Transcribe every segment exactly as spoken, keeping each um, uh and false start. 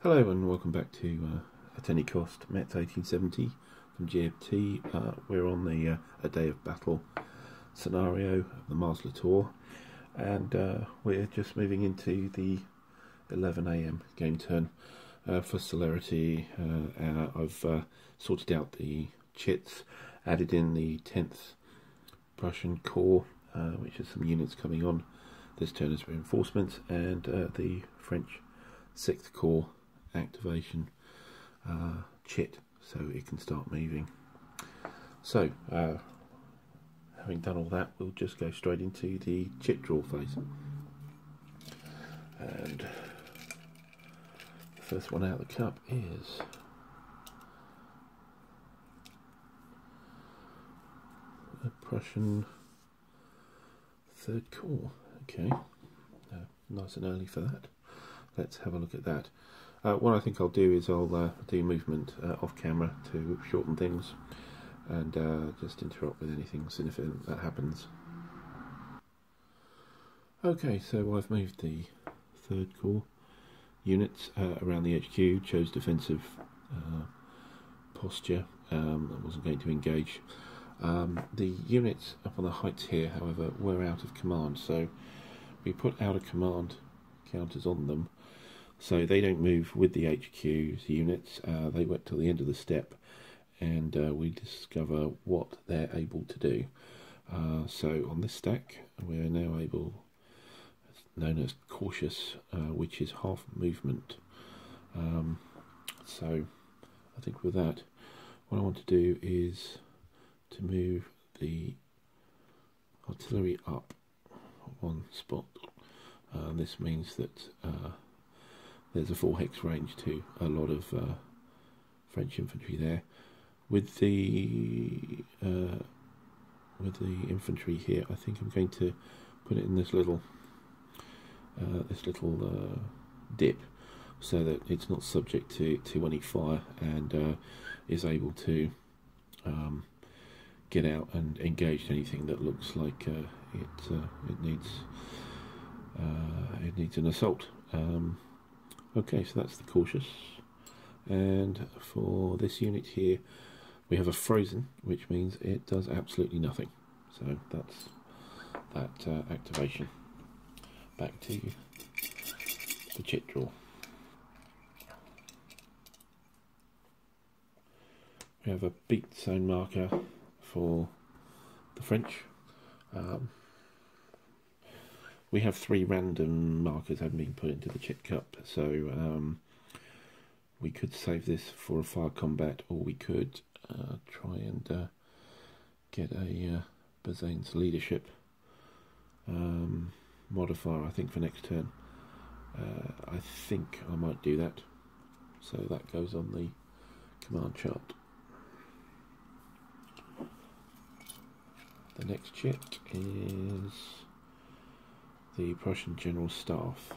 Hello and welcome back to uh, At Any Cost Metz eighteen seventy from G F T. Uh, we're on the uh, A Day of Battle scenario of the Mars La Tour, and uh, we're just moving into the eleven A M game turn uh, for Celerity. Uh, uh, I've uh, sorted out the chits, added in the tenth Prussian Corps, uh, which has some units coming on this turn as reinforcements, and uh, the French sixth Corps activation uh, chit, so it can start moving. So uh, having done all that, we'll just go straight into the chit draw phase, and the first one out of the cup is the Prussian third Corps. Okay, uh, nice and early for that. Let's have a look at that. Uh, what I think I'll do is I'll uh, do movement uh, off camera to shorten things and uh, just interrupt with anything significant that happens. Okay, so I've moved the third Corps units uh, around the H Q, chose defensive uh, posture. Um, I wasn't going to engage. Um, the units up on the heights here, however, were out of command, so we put out a command counters on them, so they don't move with the H Q's units. Uh, they wait till the end of the step, and uh, we discover what they're able to do. Uh, so on this stack, we are now able, known as cautious, uh, which is half movement. Um, so I think with that, what I want to do is to move the artillery up one spot. Uh, this means that uh, there's a four hex range to a lot of uh, French infantry there. With the uh, with the infantry here, I think I'm going to put it in this little uh, this little uh, dip, so that it's not subject to to any fire, and uh, is able to um, get out and engage anything that looks like uh, it uh, it needs. Uh, it needs an assault. Um, okay, so that's the cautious. And for this unit here, we have a frozen, which means it does absolutely nothing. So that's that uh, activation. Back to the chit draw. We have a beat zone marker for the French. Um, We have three random markers having been put into the chit cup, so um, we could save this for a fire combat, or we could uh, try and uh, get a uh, Bazaine's leadership um, modifier, I think, for next turn. Uh, I think I might do that. So that goes on the command chart. The next chit is the Prussian General Staff.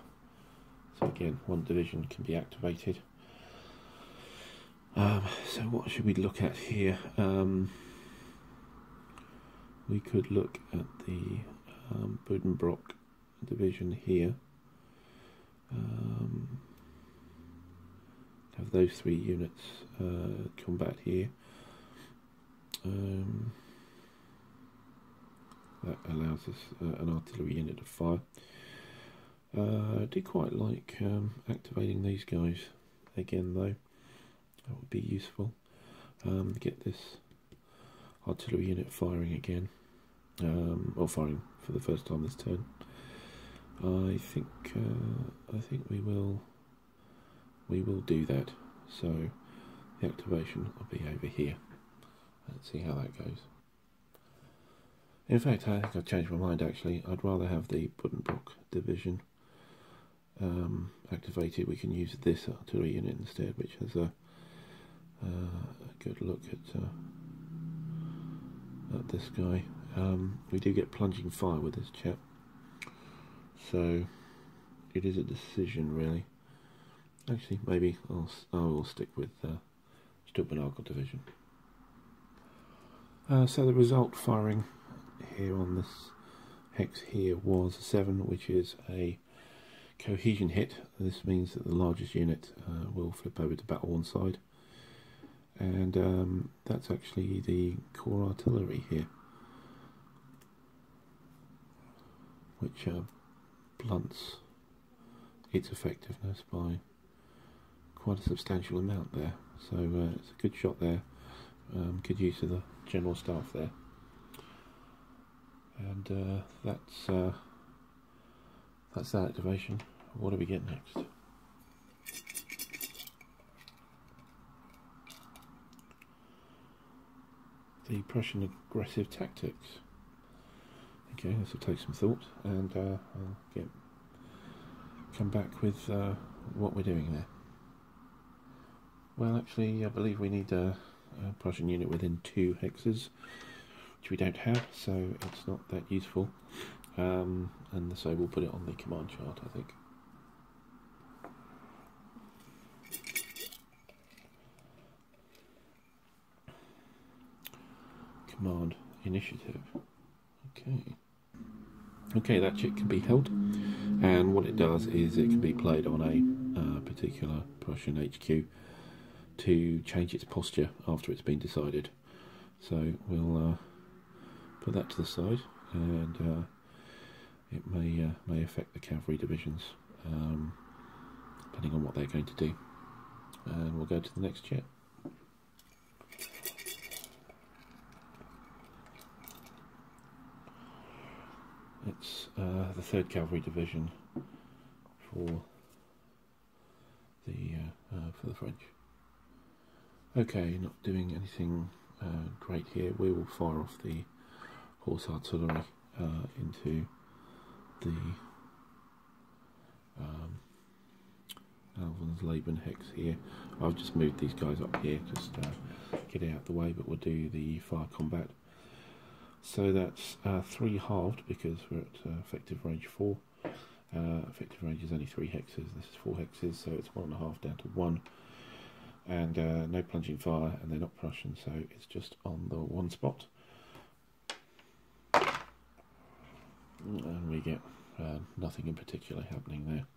So again, one division can be activated. Um, so what should we look at here? Um, we could look at the um, Budenbrock division here. Um, have those three units uh, combat here. Um, That allows us uh, an artillery unit to fire. Uh, I do quite like um, activating these guys again, though. That would be useful. Um, get this artillery unit firing again, um, or firing for the first time this turn. I think uh, I think we will we will do that. So the activation will be over here. Let's see how that goes. In fact, I think I've changed my mind, actually. I'd rather have the Budenbrock division um, activated. We can use this artillery unit instead, which has a, uh, a good look at, uh, at this guy. Um, we do get plunging fire with this chap, so it is a decision, really. Actually, maybe I'll, I will stick with uh, Stubenrauch division. Uh, so the result firing here on this hex here was a seven, which is a cohesion hit. This means that the largest unit uh, will flip over to battle one side, and um, that's actually the corps artillery here, which uh, blunts its effectiveness by quite a substantial amount there. So uh, it's a good shot there, um, good use of the general staff there. And uh, that's uh, that's that activation. What do we get next? The Prussian aggressive tactics. Okay, this will take some thought, and uh, I'll get come back with uh, what we're doing there. Well, actually, I believe we need a, a Prussian unit within two hexes, which we don't have, so it's not that useful, um, and so we'll put it on the command chart, I think. Command initiative. Okay. Okay, that chit can be held, and what it does is it can be played on a uh, particular Prussian H Q to change its posture after it's been decided. So we'll uh, put that to the side, and uh, it may uh, may affect the cavalry divisions um, depending on what they're going to do. And we'll go to the next chit. It's uh, the third Cavalry Division for the uh, uh, for the French. Okay, not doing anything uh, great here. We will fire off the horse artillery uh, into the um, Alvensleben hex here. I've just moved these guys up here, just uh, get it out of the way. But we'll do the fire combat. So that's uh, three halved, because we're at uh, effective range four. Uh, effective range is only three hexes, this is four hexes, so it's one and a half down to one. And uh, no plunging fire, and they're not Prussian, so it's just on the one spot. And we get uh, nothing in particular happening there.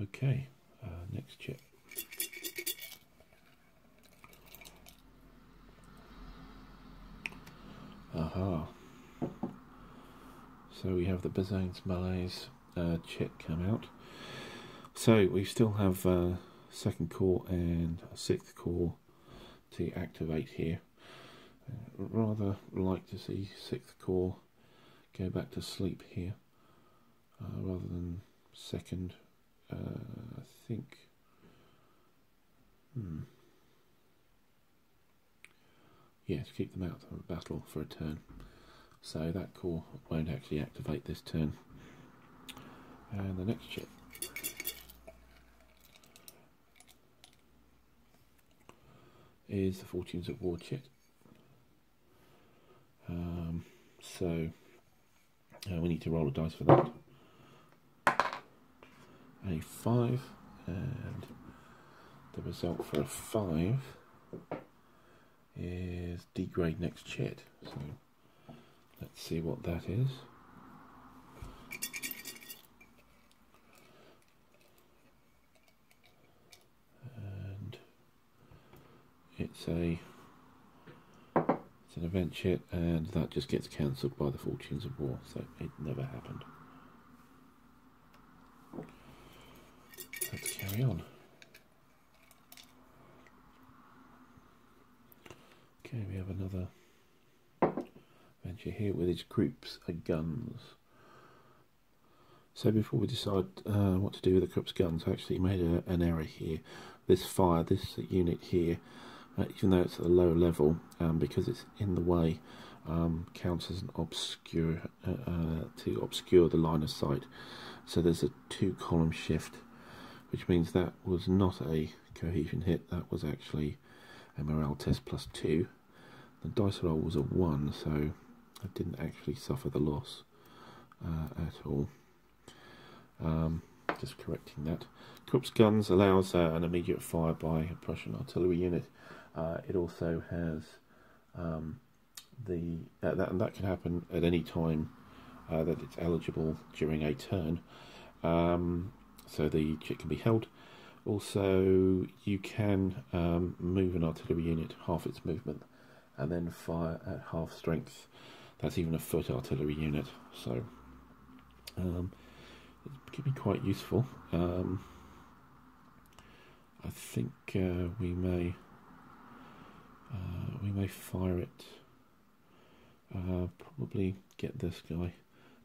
Okay, uh, next chip. Aha. So we have the Bazaine's Malaise uh, chit come out. So we still have uh, second Corps and sixth Corps to activate here. Uh, rather like to see sixth Corps go back to sleep here, uh, rather than second. Uh, I think. Hmm. Yes, keep them out of battle for a turn. So that corps won't actually activate this turn. And the next chip. Is the Fortunes of War chip. Um, so uh, we need to roll a dice for that. A five, and the result for a five is degrade next chit. So let's see what that is. And it's a it's an event chit, and that just gets cancelled by the Fortunes of War, so it never happened. Let's carry on. Okay, we have another venture here with its Krupp's guns. So before we decide uh, what to do with the Krupp's guns, I actually made a, an error here. This fire, this unit here, uh, even though it's at a lower level, um, because it's in the way, um, counts as an obscure, uh, uh, to obscure the line of sight. So there's a two column shift, which means that was not a cohesion hit, that was actually a morale test plus two. The dice roll was a one, so I didn't actually suffer the loss uh, at all. Um, just correcting that. Krupp's Guns allows uh, an immediate fire by a Prussian artillery unit. Uh, it also has um, the uh, that, and that can happen at any time uh, that it's eligible during a turn, um, so the chit can be held. Also, you can um, move an artillery unit half its movement and then fire at half strength. That's even a foot artillery unit, so um, it could be quite useful. Um, I think uh, we may uh, we may fire it. Uh, probably get this guy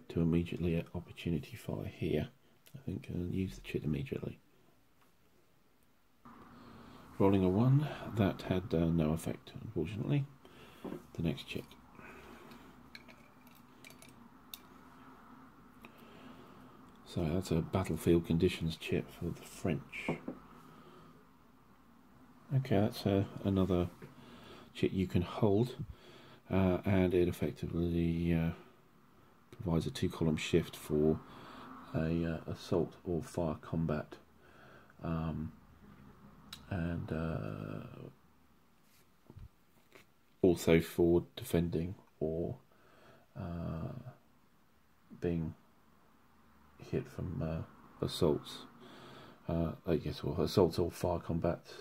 to immediately opportunity fire here. I think uh, use the chit immediately. Rolling a one, that had uh, no effect, unfortunately. The next chit. So that's a battlefield conditions chit for the French. Okay, that's uh, another chit you can hold, uh, and it effectively uh, provides a two-column shift for a uh, assault or fire combat. Um, and uh, also for defending or uh, being hit from uh, assaults, uh, I guess, or assaults or fire combats.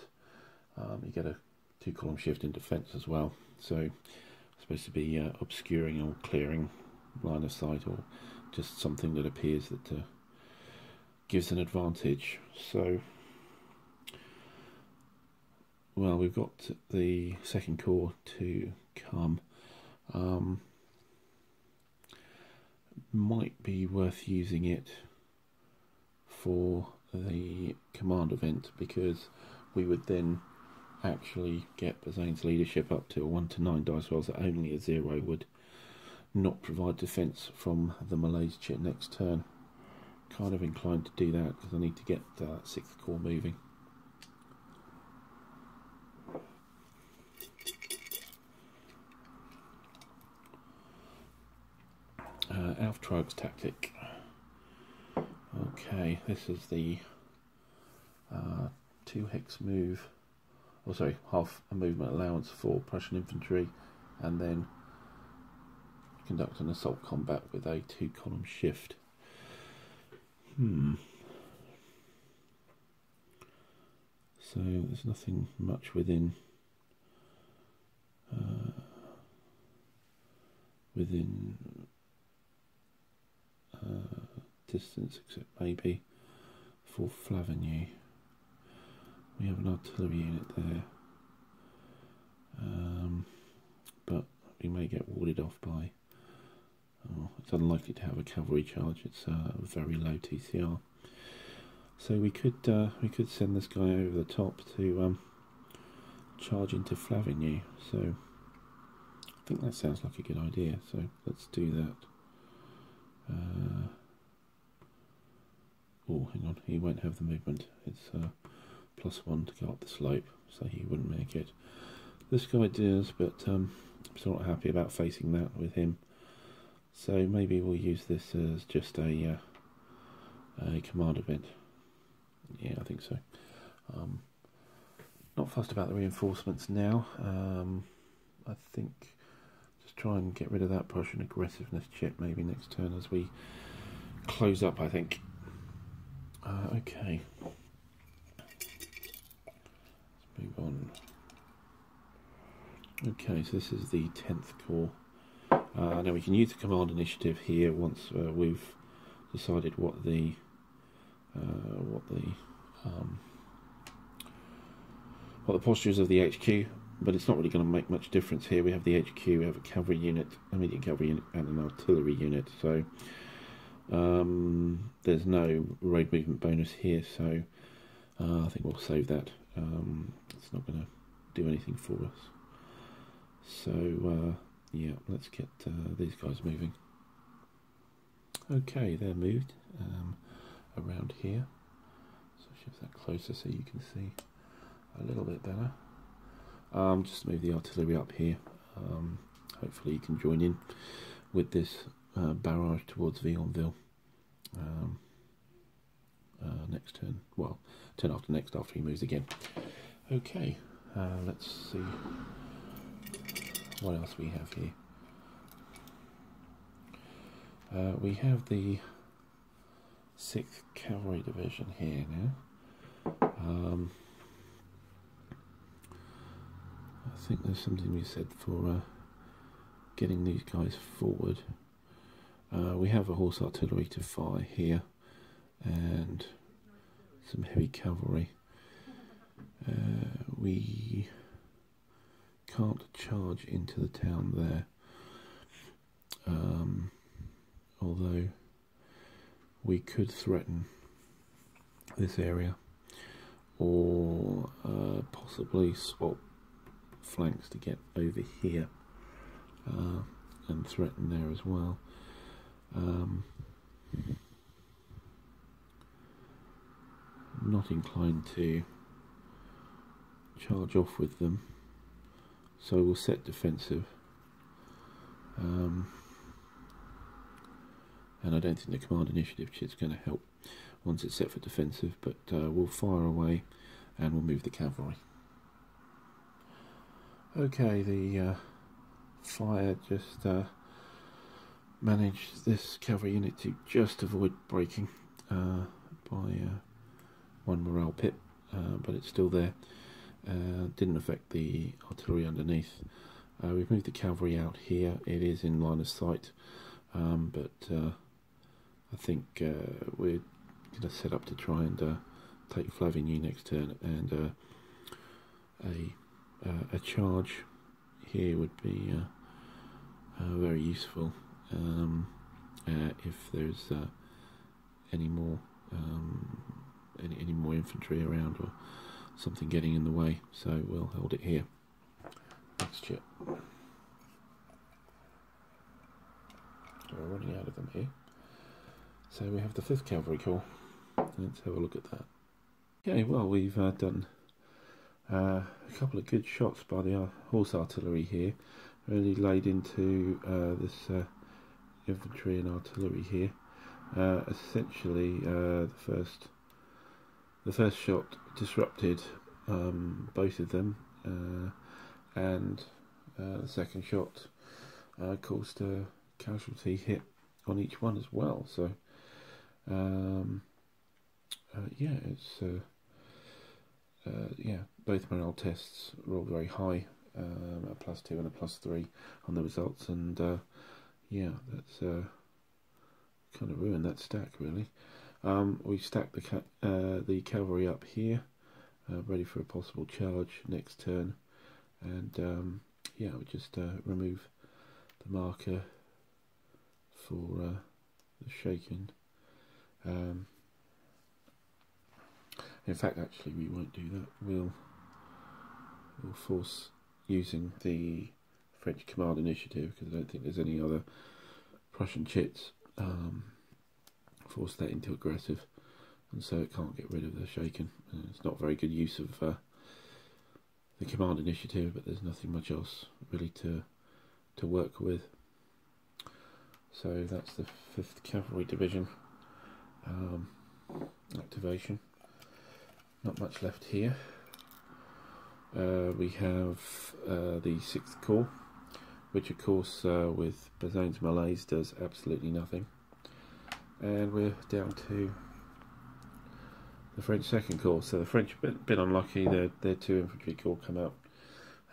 Um, you get a two column shift in defence as well, so it's supposed to be uh, obscuring or clearing line of sight, or just something that appears that uh, gives an advantage. So, well, we've got the second corps to come. Um, might be worth using it for the command event, because we would then actually get Bazaine's leadership up to a one to nine dice rolls, that only a zero would not provide defence from the Malaise chit next turn. Kind of inclined to do that because I need to get that sixth corps moving. Uh, Auftrags tactic. Okay, this is the uh, two hex move, or sorry, half a movement allowance for Prussian infantry, and then conduct an assault combat with a two column shift. Hmm. So there's nothing much within uh, within Uh, distance, except maybe for Flavigny. We have an artillery unit there, um, but we may get warded off by, oh, it's unlikely to have a cavalry charge, it's uh, a very low T C R, so we could uh, we could send this guy over the top to um, charge into Flavigny. So I think that sounds like a good idea, so let's do that. Uh, oh, hang on, he won't have the movement. It's uh, plus one to go up the slope, so he wouldn't make it. This guy does, but um, I'm still not happy about facing that with him. So maybe we'll use this as just a, uh, a command event. Yeah, I think so. Um, not fussed about the reinforcements now. Um, I think try and get rid of that Prussian aggressiveness chip maybe next turn as we close up, I think. Uh, okay. Let's move on. Okay, so this is the tenth Corps. Uh, now we can use the command initiative here once uh, we've decided what the uh, what the um, what the postures of the H Q. But it's not really going to make much difference here. We have the H Q, we have a cavalry unit, immediate cavalry unit, and an artillery unit. So um, there's no road movement bonus here. So uh, I think we'll save that. Um, it's not going to do anything for us. So uh, yeah, let's get uh, these guys moving. Okay, they're moved um, around here. So shift that closer so you can see a little bit better. Um, just move the artillery up here. Um, hopefully you can join in with this uh, barrage towards Vionville um, uh, next turn. Well, turn after next, after he moves again. Okay, uh, let's see what else we have here. Uh, we have the sixth Cavalry Division here now. Um, I think there's something we said for uh, getting these guys forward. Uh, we have a horse artillery to fire here and some heavy cavalry. Uh, we can't charge into the town there, um, although we could threaten this area or uh, possibly swap flanks to get over here uh, and threaten there as well. Um, not inclined to charge off with them, so we'll set defensive, um, and I don't think the command initiative is going to help once it's set for defensive, but uh, we'll fire away and we'll move the cavalry. Okay, the uh, fire just uh, managed this cavalry unit to just avoid breaking uh, by uh, one morale pip, uh, but it's still there. Uh, didn't affect the artillery underneath. Uh, we've moved the cavalry out here. It is in line of sight, um, but uh, I think uh, we're going to set up to try and uh, take Flavigny next turn, and uh, a uh, a charge here would be uh, uh, very useful um, uh, if there's uh, any more um, any any more infantry around or something getting in the way, so we'll hold it here. Next chip. We're running out of them here. So we have the fifth Cavalry Corps. Let's have a look at that. Okay, well, we've uh, done uh, a couple of good shots by the uh, horse artillery here. Really laid into uh, this uh, infantry and artillery here. Uh, essentially, uh, the first. The first shot disrupted um, both of them, uh, and uh, the second shot uh, caused a casualty hit on each one as well. So, um, uh, yeah, it's uh, uh, yeah, both morale tests rolled very high, um, a plus two and a plus three on the results, and uh, yeah, that's uh, kind of ruined that stack really. Um, we stacked the ca uh, the cavalry up here, uh, ready for a possible charge next turn, and um, yeah, we just uh, remove the marker for uh, the shaking. Um, in fact, actually, we won't do that. We'll we'll force using the French command initiative, because I don't think there's any other Prussian chits. Um, force that into aggressive, and so it can't get rid of the shaken. It's not very good use of uh, the command initiative, but there's nothing much else really to to work with. So that's the fifth Cavalry Division um, activation. Not much left here. Uh, we have uh, the sixth Corps, which of course uh, with Bazaine's malaise does absolutely nothing. And we're down to the French second Corps. So the French have been, been unlucky. Their, their two infantry corps come out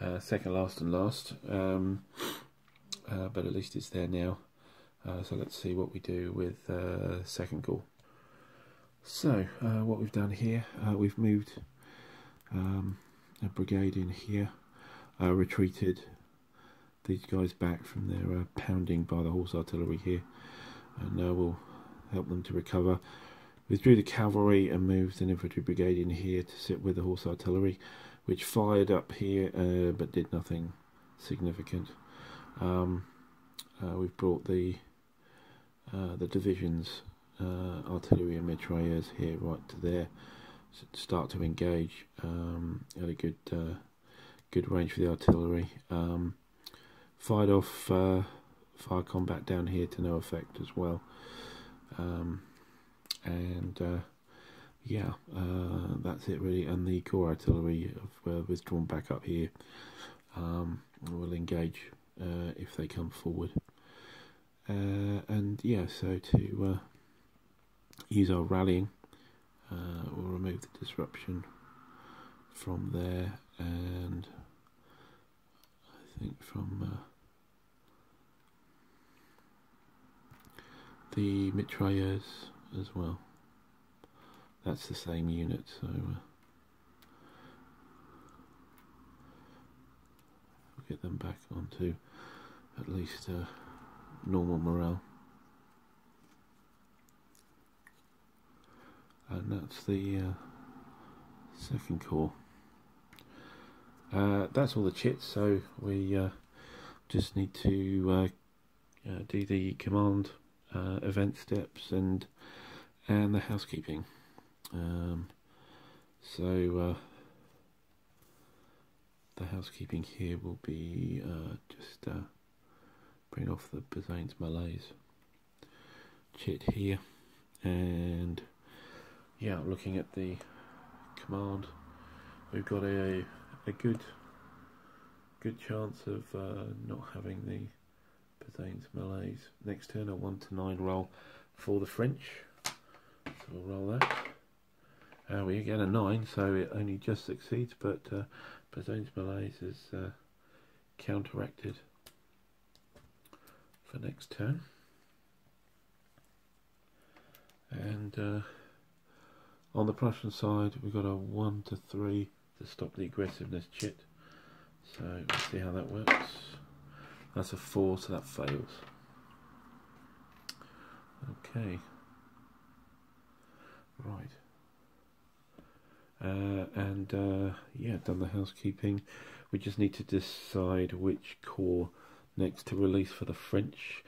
uh, second last and last. Um, uh, but at least it's there now. Uh, so let's see what we do with uh, second Corps. So uh, what we've done here, uh, we've moved um, a brigade in here, uh, retreated these guys back from their uh, pounding by the horse artillery here. And now uh, we'll help them to recover. Withdrew the cavalry and moved an infantry brigade in here to sit with the horse artillery, which fired up here uh, but did nothing significant. Um, uh, we've brought the uh, the division's uh, artillery and mitrailleurs here right to there, so to start to engage um, at a good uh, good range for the artillery. Um, fired off uh, fire combat down here to no effect as well. Um, and uh, yeah, uh, that's it really, and the corps artillery have uh, withdrawn back up here. Um, we'll engage uh, if they come forward, uh, and yeah, so to uh, use our rallying uh, we'll remove the disruption from there, and I think from uh, the mitrailleurs as well. That's the same unit, so uh, we'll get them back onto at least uh, normal morale. And that's the uh, second corps. Uh, that's all the chits, so we uh, just need to uh, uh, do the command uh, event steps and and the housekeeping. Um, so uh, the housekeeping here will be uh, just uh, bring off the Bazaine's Malaise chit here, and yeah, looking at the command, we've got a a good good chance of uh, not having the Bazaine's Malaise next turn, a one to nine roll for the French. So we'll roll that. Uh, we get a nine, so it only just succeeds, but uh, Bazaine's Malaise is uh, counteracted for next turn. And uh, on the Prussian side, we've got a one to three to stop the aggressiveness chit. So we'll see how that works. That's a four, so that fails. Okay. Right. Uh, and uh, yeah, done the housekeeping. We just need to decide which corps next to release for the French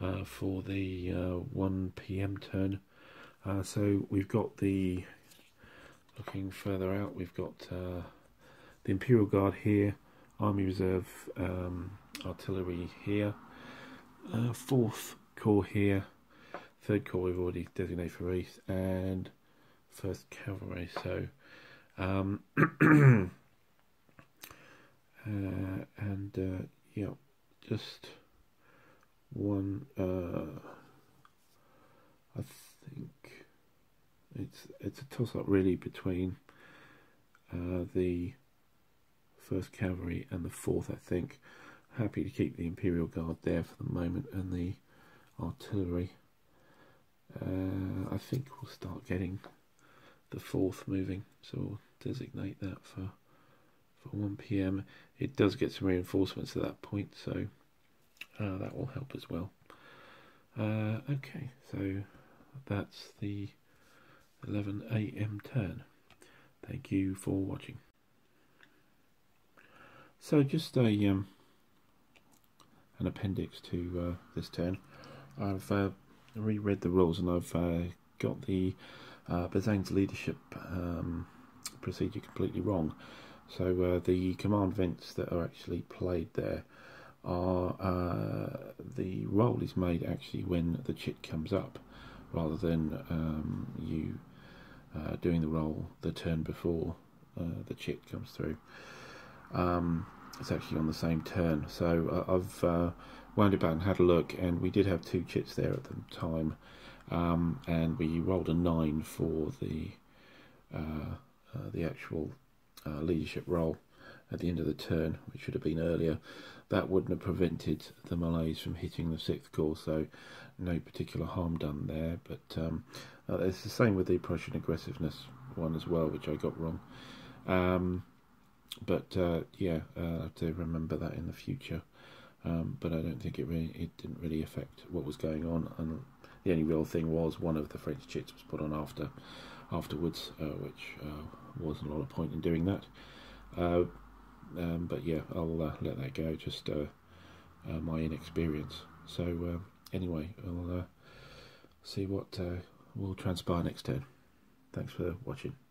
uh, for the uh, one p m turn. Uh, so we've got the, looking further out, we've got uh, the Imperial Guard here, Army Reserve um, Artillery here, uh, fourth Corps here, third Corps we've already designated for East, and first Cavalry. So. Um, uh, and uh, yeah, just one. Uh, I think it's it's a toss-up really between uh, the first Cavalry and the fourth. I think happy to keep the Imperial Guard there for the moment and the artillery. Uh, I think we'll start getting the fourth moving, so we'll designate that for for one p m It does get some reinforcements at that point, so uh, that will help as well. Uh, okay, so that's the eleven a m turn. Thank you for watching. So just a um, an appendix to uh, this turn. I've uh, reread the rules, and I've uh, got the Uh, Bazaine's leadership um, procedure completely wrong. So uh, the command events that are actually played there are uh, the roll is made actually when the chit comes up, rather than um, you uh, doing the roll the turn before uh, the chit comes through. Um, it's actually on the same turn. So uh, I've uh, wound it back and had a look, and we did have two chits there at the time. Um, and we rolled a nine for the uh, uh, the actual uh, leadership roll at the end of the turn, which should have been earlier. That wouldn't have prevented the Malaise from hitting the sixth corps, so no particular harm done there. But um, uh, it's the same with the Prussian aggressiveness one as well, which I got wrong. Um, but uh, yeah, uh, I have to remember that in the future. Um, but I don't think it really it didn't really affect what was going on. And the only real thing was one of the French chits was put on after, afterwards, uh, which uh, wasn't a lot of point in doing that. Uh, um, but yeah, I'll uh, let that go. Just uh, uh, my inexperience. So uh, anyway, I'll uh, see what uh, will transpire next turn. Thanks for watching.